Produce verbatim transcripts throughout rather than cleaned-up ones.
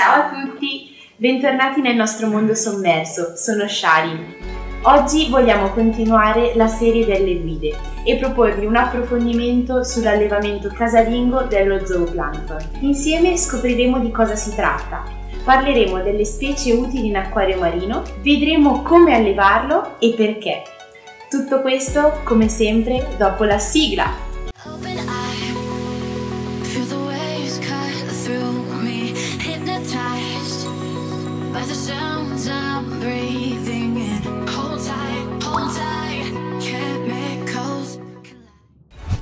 Ciao a tutti, bentornati nel nostro mondo sommerso, sono Sharin. Oggi vogliamo continuare la serie delle guide e proporvi un approfondimento sull'allevamento casalingo dello zooplancton. Insieme scopriremo di cosa si tratta, parleremo delle specie utili in acquario marino, vedremo come allevarlo e perché. Tutto questo, come sempre, dopo la sigla!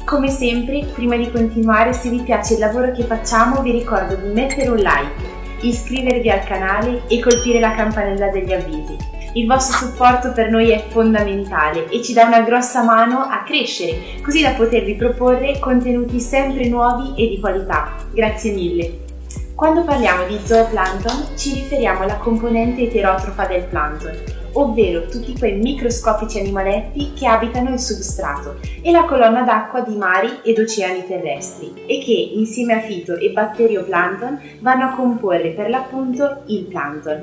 Come sempre, prima di continuare, se vi piace il lavoro che facciamo, vi ricordo di mettere un like, iscrivervi al canale e colpire la campanella degli avvisi. Il vostro supporto per noi è fondamentale e ci dà una grossa mano a crescere, così da potervi proporre contenuti sempre nuovi e di qualità. Grazie mille! Quando parliamo di zooplancton, ci riferiamo alla componente eterotrofa del plancton, ovvero tutti quei microscopici animaletti che abitano il substrato e la colonna d'acqua di mari ed oceani terrestri e che, insieme a fito e batterioplancton, vanno a comporre per l'appunto il plancton.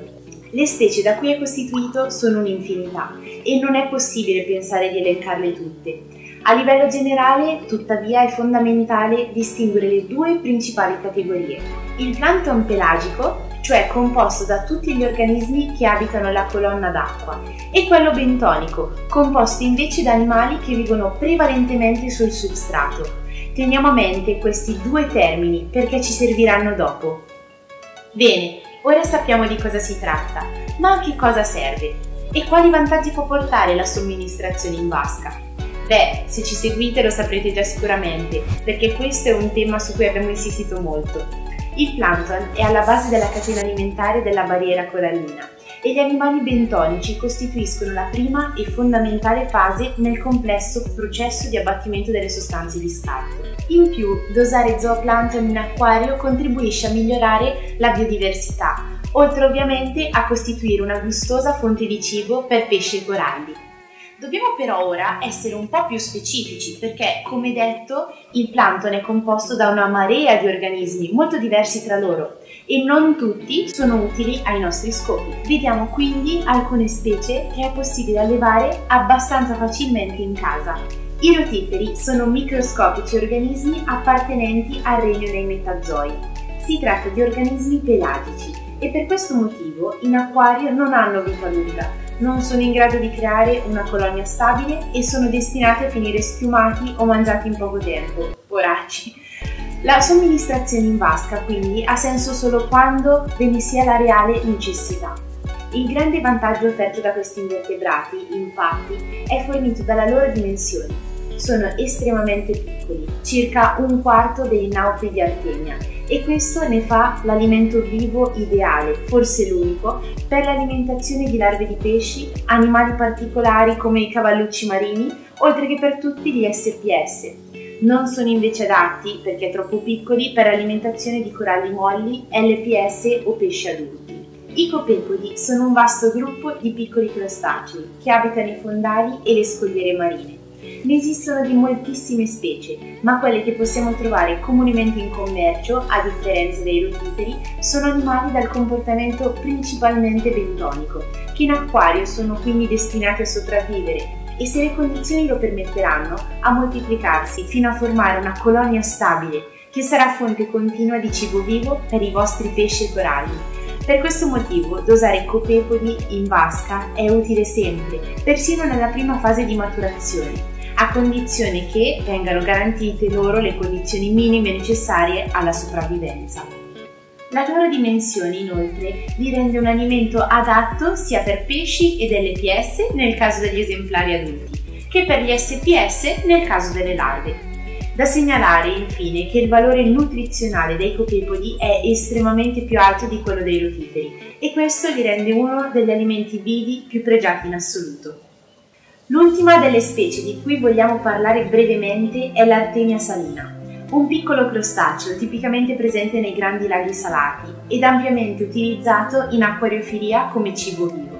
Le specie da cui è costituito sono un'infinità e non è possibile pensare di elencarle tutte. A livello generale, tuttavia, è fondamentale distinguere le due principali categorie. Il plancton pelagico, cioè composto da tutti gli organismi che abitano la colonna d'acqua, e quello bentonico, composto invece da animali che vivono prevalentemente sul substrato. Teniamo a mente questi due termini perché ci serviranno dopo. Bene, ora sappiamo di cosa si tratta, ma a che cosa serve? E quali vantaggi può portare la somministrazione in vasca? Beh, se ci seguite lo saprete già sicuramente, perché questo è un tema su cui abbiamo insistito molto. Il plancton è alla base della catena alimentare della barriera corallina e gli animali bentonici costituiscono la prima e fondamentale fase nel complesso processo di abbattimento delle sostanze di scarto. In più, dosare zooplancton in acquario contribuisce a migliorare la biodiversità, oltre ovviamente a costituire una gustosa fonte di cibo per pesci e coralli. Dobbiamo però ora essere un po' più specifici perché, come detto, il plancton è composto da una marea di organismi molto diversi tra loro e non tutti sono utili ai nostri scopi. Vediamo quindi alcune specie che è possibile allevare abbastanza facilmente in casa. I rotiferi sono microscopici organismi appartenenti al regno dei metazoi. Si tratta di organismi pelagici e per questo motivo in acquario non hanno vita lunga. Non sono in grado di creare una colonia stabile e sono destinati a finire schiumati o mangiati in poco tempo. Poracci! La somministrazione in vasca quindi ha senso solo quando ve ne sia la reale necessità. Il grande vantaggio offerto da questi invertebrati, infatti, è fornito dalla loro dimensione. Sono estremamente piccoli, circa un quarto dei naufri di Artemia, e questo ne fa l'alimento vivo ideale, forse l'unico, per l'alimentazione di larve di pesci, animali particolari come i cavallucci marini, oltre che per tutti gli esse pi esse. Non sono invece adatti, perché troppo piccoli, per l'alimentazione di coralli molli, elle pi esse o pesci adulti. I copepodi sono un vasto gruppo di piccoli crostacei che abitano i fondali e le scogliere marine. Ne esistono di moltissime specie, ma quelle che possiamo trovare comunemente in commercio, a differenza dei rotiferi, sono animali dal comportamento principalmente bentonico, che in acquario sono quindi destinati a sopravvivere e, se le condizioni lo permetteranno, a moltiplicarsi fino a formare una colonia stabile che sarà fonte continua di cibo vivo per i vostri pesci e coralli. Per questo motivo dosare copepodi in vasca è utile sempre, persino nella prima fase di maturazione, a condizione che vengano garantite loro le condizioni minime necessarie alla sopravvivenza. La loro dimensione, inoltre, li rende un alimento adatto sia per pesci ed elle pi esse nel caso degli esemplari adulti, che per gli esse pi esse nel caso delle larve. Da segnalare, infine, che il valore nutrizionale dei copepodi è estremamente più alto di quello dei rotiferi e questo li rende uno degli alimenti vivi più pregiati in assoluto. L'ultima delle specie di cui vogliamo parlare brevemente è l'Artemia salina, un piccolo crostaceo tipicamente presente nei grandi laghi salati ed ampiamente utilizzato in acquariofilia come cibo vivo.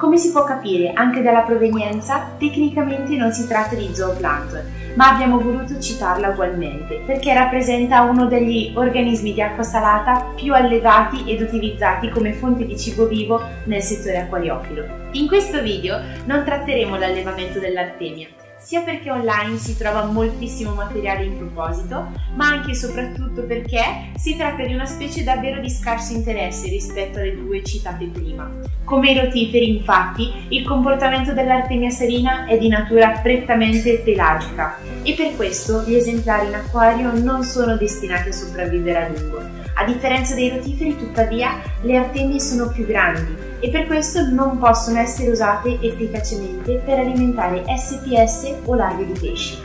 Come si può capire anche dalla provenienza, tecnicamente non si tratta di zooplancton, ma abbiamo voluto citarla ugualmente perché rappresenta uno degli organismi di acqua salata più allevati ed utilizzati come fonte di cibo vivo nel settore acquariofilo. In questo video non tratteremo l'allevamento dell'artemia, sia perché online si trova moltissimo materiale in proposito, ma anche e soprattutto perché si tratta di una specie davvero di scarso interesse rispetto alle due citate prima. Come i rotiferi, infatti, il comportamento dell'Artemia salina è di natura prettamente pelagica e per questo gli esemplari in acquario non sono destinati a sopravvivere a lungo. A differenza dei rotiferi, tuttavia, le artemie sono più grandi e per questo non possono essere usate efficacemente per alimentare S P S o larve di pesci.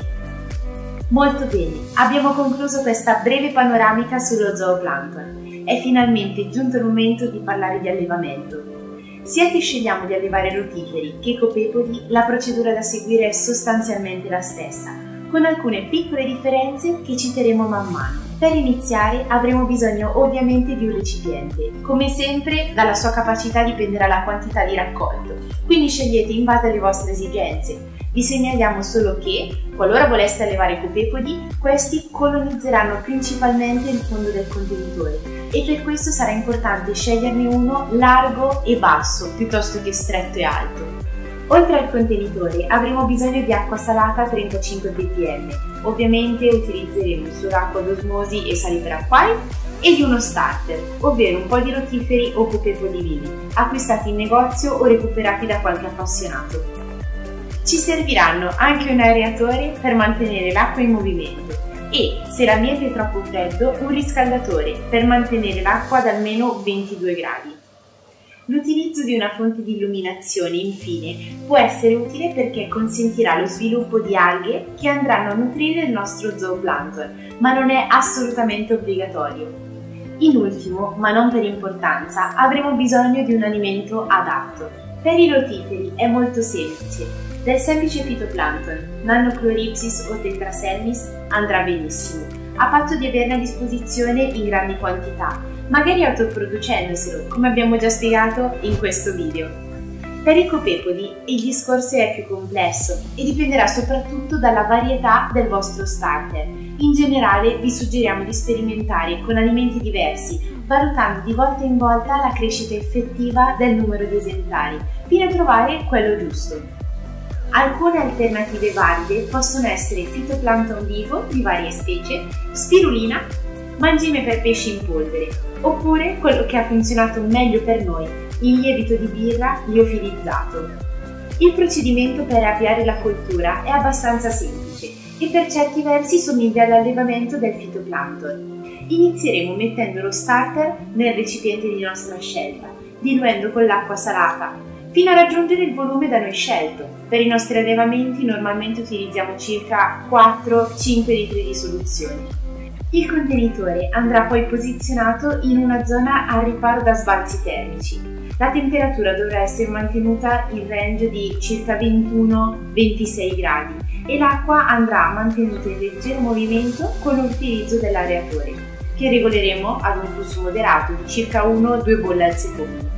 Molto bene, abbiamo concluso questa breve panoramica sullo zooplancton. È finalmente giunto il momento di parlare di allevamento. Sia che scegliamo di allevare rotiferi che copepodi, la procedura da seguire è sostanzialmente la stessa, con alcune piccole differenze che citeremo man mano. Per iniziare avremo bisogno ovviamente di un recipiente. Come sempre, dalla sua capacità dipenderà la quantità di raccolto, quindi scegliete in base alle vostre esigenze. Vi segnaliamo solo che, qualora voleste allevare copepodi, questi colonizzeranno principalmente il fondo del contenitore e per questo sarà importante sceglierne uno largo e basso piuttosto che stretto e alto. Oltre al contenitore avremo bisogno di acqua salata trentacinque ppm, ovviamente utilizzeremo solo acqua d'osmosi e sali per acquari, e di uno starter, ovvero un po' di rotiferi o copepodi vivi, acquistati in negozio o recuperati da qualche appassionato. Ci serviranno anche un aereatore per mantenere l'acqua in movimento e, se l'ambiente è troppo freddo, un riscaldatore per mantenere l'acqua ad almeno ventidue gradi. L'utilizzo di una fonte di illuminazione, infine, può essere utile perché consentirà lo sviluppo di alghe che andranno a nutrire il nostro zooplancton, ma non è assolutamente obbligatorio. In ultimo, ma non per importanza, avremo bisogno di un alimento adatto. Per i rotiferi è molto semplice. Del semplice fitoplancton, Nanochloropsis o Tetraselmis, andrà benissimo, a patto di averne a disposizione in grandi quantità, magari autoproducendoselo, come abbiamo già spiegato in questo video. Per i copepodi il discorso è più complesso e dipenderà soprattutto dalla varietà del vostro starter. In generale vi suggeriamo di sperimentare con alimenti diversi, valutando di volta in volta la crescita effettiva del numero di esemplari, fino a trovare quello giusto. Alcune alternative valide possono essere fitoplancton vivo di varie specie, spirulina, mangime per pesci in polvere, oppure quello che ha funzionato meglio per noi, il lievito di birra liofilizzato. Il procedimento per avviare la coltura è abbastanza semplice e per certi versi somiglia all'allevamento del fitoplancton. Inizieremo mettendo lo starter nel recipiente di nostra scelta, diluendo con l'acqua salata, fino a raggiungere il volume da noi scelto. Per i nostri allevamenti normalmente utilizziamo circa quattro a cinque litri di soluzione. Il contenitore andrà poi posizionato in una zona al riparo da sbalzi termici. La temperatura dovrà essere mantenuta in range di circa ventuno ventisei gradi e l'acqua andrà mantenuta in leggero movimento con l'utilizzo dell'aereatore, che regoleremo ad un flusso moderato di circa una o due bolle al secondo.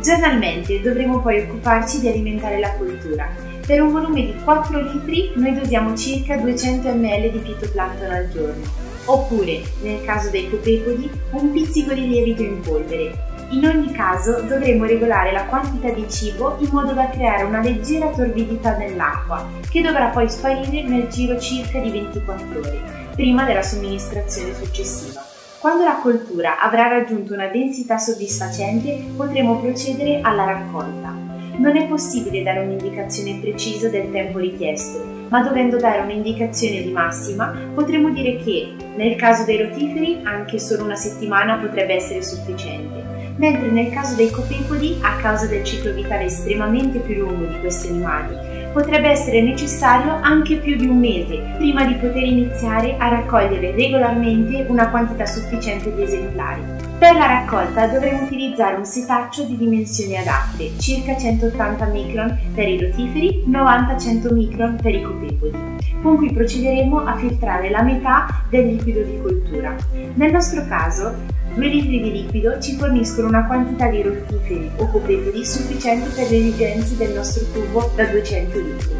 Giornalmente dovremo poi occuparci di alimentare la coltura. Per un volume di quattro litri noi dosiamo circa duecento millilitri di fitoplancton al giorno. Oppure, nel caso dei copepodi, un pizzico di lievito in polvere. In ogni caso dovremo regolare la quantità di cibo in modo da creare una leggera torbidità nell'acqua, che dovrà poi sparire nel giro circa di ventiquattro ore, prima della somministrazione successiva. Quando la coltura avrà raggiunto una densità soddisfacente, potremo procedere alla raccolta. Non è possibile dare un'indicazione precisa del tempo richiesto, ma dovendo dare un'indicazione di massima potremmo dire che, nel caso dei rotiferi, anche solo una settimana potrebbe essere sufficiente, mentre nel caso dei copepodi, a causa del ciclo vitale estremamente più lungo di questi animali, potrebbe essere necessario anche più di un mese prima di poter iniziare a raccogliere regolarmente una quantità sufficiente di esemplari. Per la raccolta dovremo utilizzare un setaccio di dimensioni adatte, circa centottanta micron per i rotiferi, novanta a cento micron per i copepodi, con cui procederemo a filtrare la metà del liquido di coltura. Nel nostro caso Due litri di liquido ci forniscono una quantità di rotiferi o copepodi sufficiente per le esigenze del nostro tubo da duecento litri.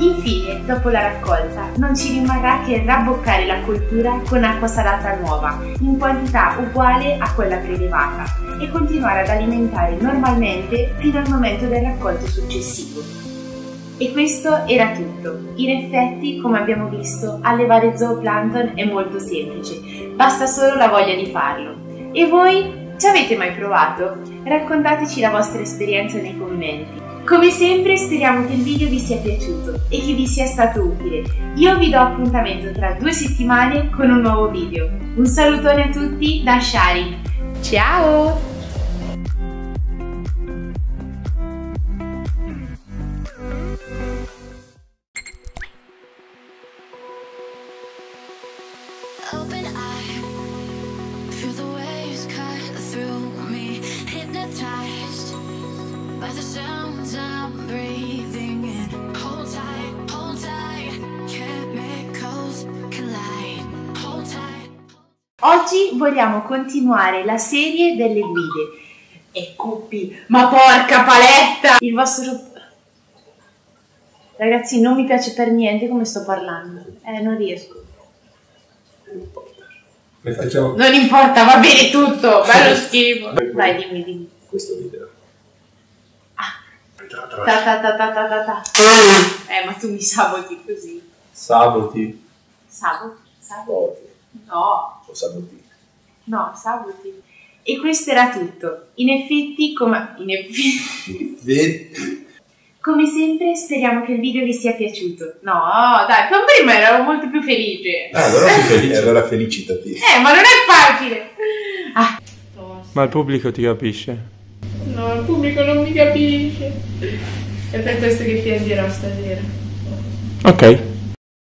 Infine, dopo la raccolta, non ci rimarrà che rabboccare la coltura con acqua salata nuova, in quantità uguale a quella prelevata, e continuare ad alimentare normalmente fino al momento del raccolto successivo. E questo era tutto. In effetti, come abbiamo visto, allevare zooplancton è molto semplice, basta solo la voglia di farlo. E voi? Ci avete mai provato? Raccontateci la vostra esperienza nei commenti. Come sempre speriamo che il video vi sia piaciuto e che vi sia stato utile. Io vi do appuntamento tra due settimane con un nuovo video. Un salutone a tutti da Sharin. Ciao! Oggi vogliamo continuare la serie delle guide. E coppi, ma porca paletta! Il vostro... Ragazzi, non mi piace per niente come sto parlando. Eh, non riesco. Ne facciamo... Non importa, va bene tutto, bello schifo. Vai, dimmi, dimmi. Questo video. Ah. Ta ta ta ta ta ta ta. Eh, ma tu mi saboti così. Saboti. Saboti. Saboti. No. O saboti. No, saboti. E questo era tutto. In effetti, come... In effetti... come sempre, speriamo che il video vi sia piaciuto. No, dai, con prima ero molto più felice. Ah, allora sei felice. Allora felicitati. Eh, ma non è facile. Ah. Ma il pubblico ti capisce? No, il pubblico non mi capisce. È per questo che piangerò stasera. Ok.